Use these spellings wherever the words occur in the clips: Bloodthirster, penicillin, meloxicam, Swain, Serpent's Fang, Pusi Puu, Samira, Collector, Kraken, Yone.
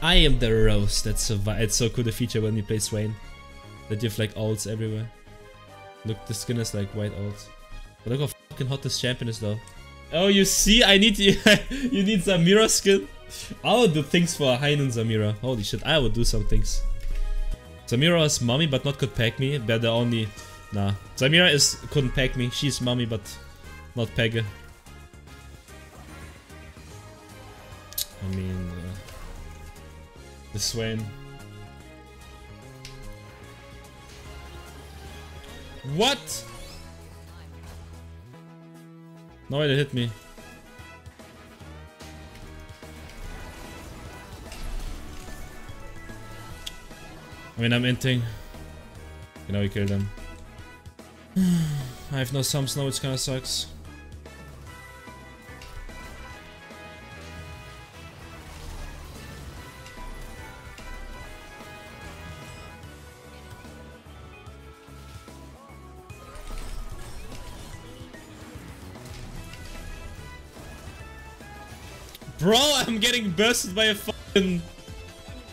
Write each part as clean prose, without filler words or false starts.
I am the rose that survived. It's so cool, the feature when you play Swain, that you have like ults everywhere. Look, the skin is like white ults. But look how fucking hot this champion is though. Oh, you see, I need you. You need Samira skin. I would do things for Hainan Samira. Holy shit, I would do some things. Samira is mommy, but not could pack me. But the only nah. Samira is couldn't pack me. She's mommy, but not pegger. I mean, the Swain. What? No, it hit me. I mean, I'm inting. You know, you kill them. I have no sums now, which kind of sucks. Bro, I'm getting bursted by a fucking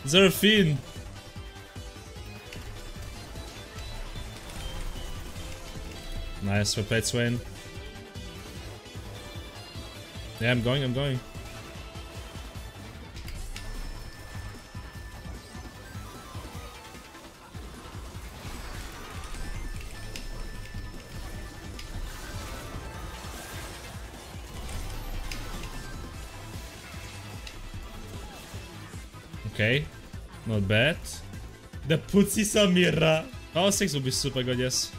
Seraphine. Nice, we played Swain. Yeah, I'm going. Okay, not bad. The Pusi Samira. Power 6 would be super good, yes.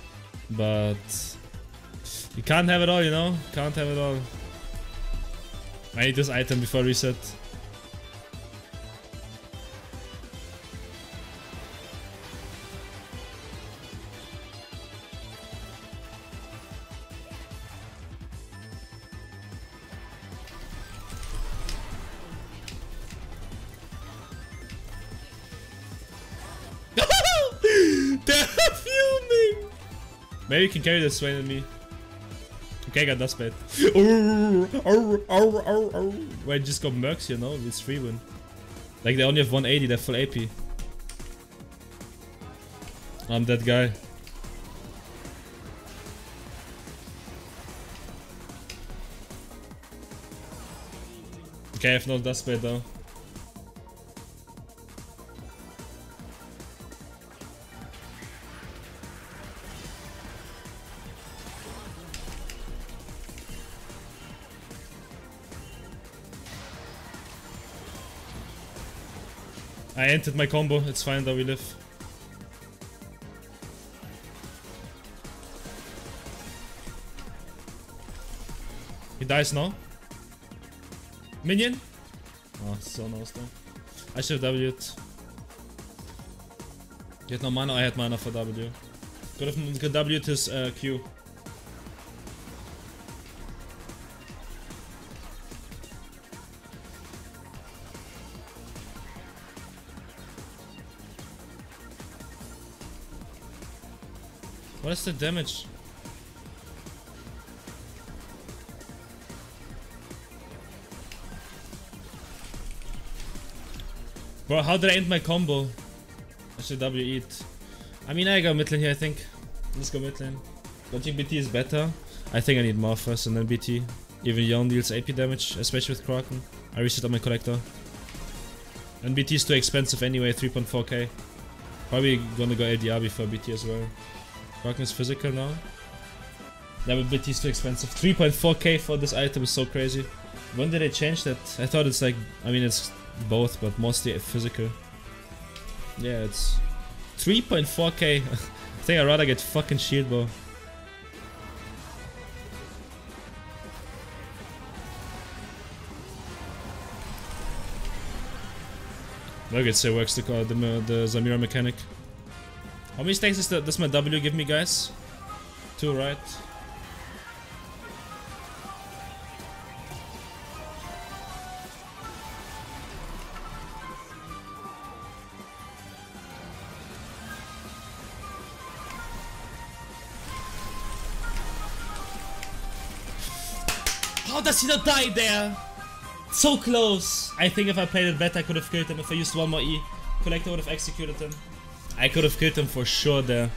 But you can't have it all, you know? Can't have it all. I need this item before reset. Maybe you can carry the Swain and me. Okay, I got dust bait. Wait, just got mercs, you know? It's free win. Like, they only have 180, they're full AP. I'm that guy. Okay, I have no dust bait though. I entered my combo, it's fine that we live. He dies now. Minion? Oh, so nice though. I should have W'd. You had no mana, I had mana for W. Could have W'd his Q. What is the damage? Bro, how did I end my combo? I should W eat. I mean, I go mid lane here, I think. Let's go mid lane. Don't think BT is better? I think I need more first and then BT. Even Yone deals AP damage, especially with Kraken. I reset on my Collector. And BT is too expensive anyway, 3.4k. Probably gonna go LDR before BT as well. Kraken is physical now. Never bit is too expensive. 3.4k for this item is so crazy. When did they change that? I thought it's like, I mean it's both, but mostly physical. Yeah, it's 3.4k. I think I'd rather get fucking shield bow. Look, it still works the Samira mechanic. How many stacks does my W give me, guys? 2, right? How does he not die there? So close! I think if I played it better I could have killed him. If I used one more E, Collector would have executed him. I could have killed him for sure there.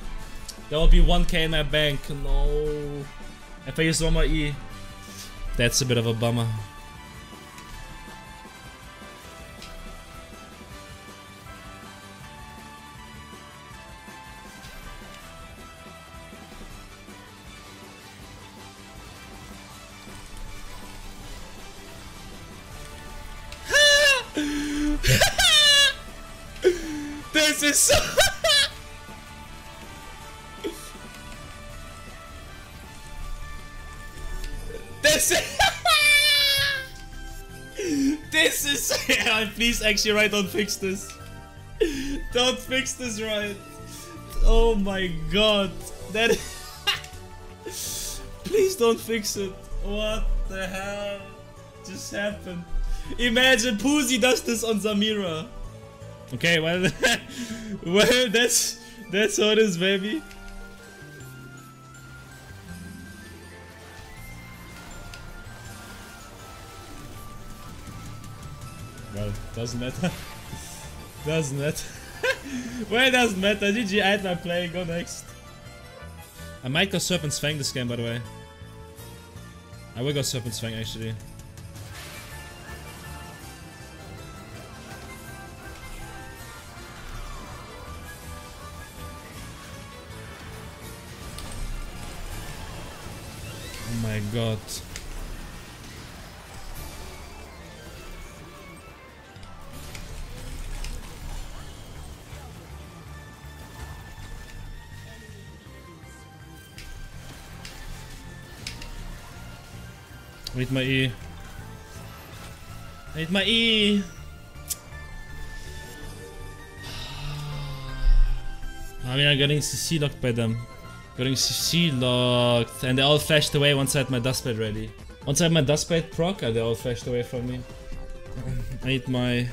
There will be 1k in my bank. No. If I used one more E. That's a bit of a bummer. This is so this is please actually right, don't fix this. Don't fix this right. Oh my god. That please don't fix it. What the hell just happened? Imagine Pusi does this on Samira. Okay, well, well, that's how it is, baby. Well, doesn't matter. Doesn't matter. Well, it doesn't matter. GG, I had my play. Go next. I might go Serpent's Fang this game, by the way. I will go Serpent's Fang actually. Oh my god. I need my E. I need my E. I mean, I'm getting CC locked by them. Getting CC locked, and they all flashed away once I had my dust plate ready. Once I had my dust plate proc, they all flashed away from me. I need my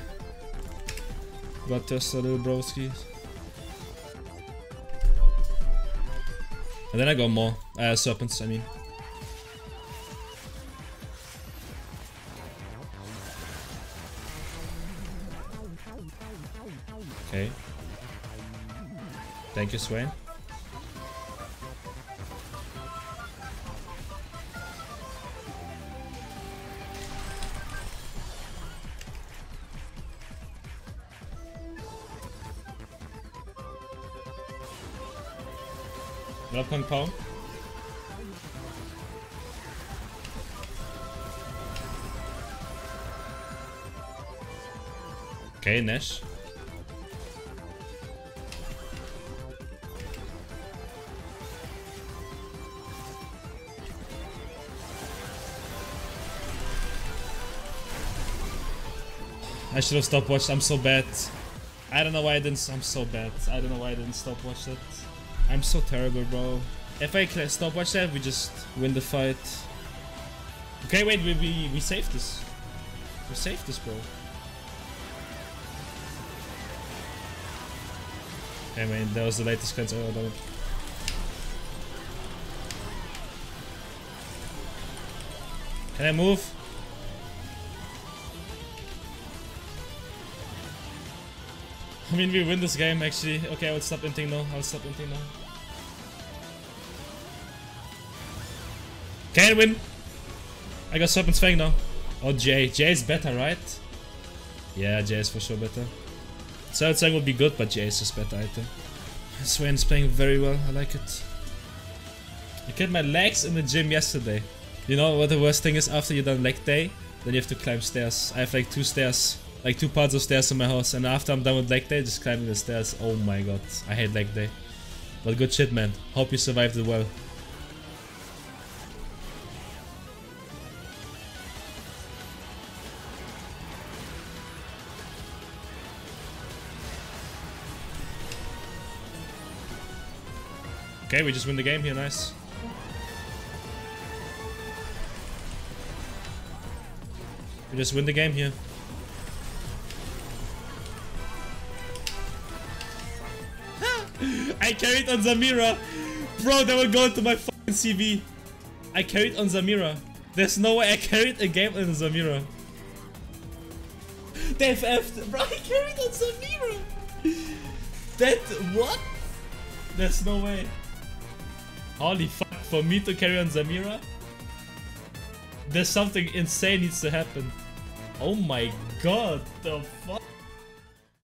Bloodthirster, little broski. And then I got more serpents, I mean. Okay. Thank you, Swain. Love Kung Pao. Okay, Nash. I should have stopwatched. I'm so bad. I don't know why I didn't. I'm so bad. I don't know why I didn't stopwatch that. I'm so terrible, bro. If I stopwatch that, we just win the fight. Okay, wait, we saved this. We saved this, bro. I mean, that was the latest cleanse I ordered. Can I move? I mean, we win this game actually. Okay, I will stop inting now. I'll stop inting now. Can I win? I got Serpent's Fang now. Oh, Jay. Jay is better, right? Yeah, Jay is for sure better. Serpent's Fang will be good, but Jay is just better, I think. Swain is playing very well. I like it. I killed my legs in the gym yesterday. You know what the worst thing is? After you're done leg day, then you have to climb stairs. I have like 2 stairs. Like 2 parts of stairs in my house, and after I'm done with leg day, just climbing the stairs. Oh my god, I hate leg day. But good shit, man. Hope you survived it well. Okay, we just win the game here, nice. We just win the game here. I carried on Samira. Bro, that will go to my fucking CV. I carried on Samira. There's no way I carried a game on Samira. They've effed. Bro, I carried on Samira. That what? There's no way. Holy fuck, for me to carry on Samira? There's something insane needs to happen. Oh my god, the fuck?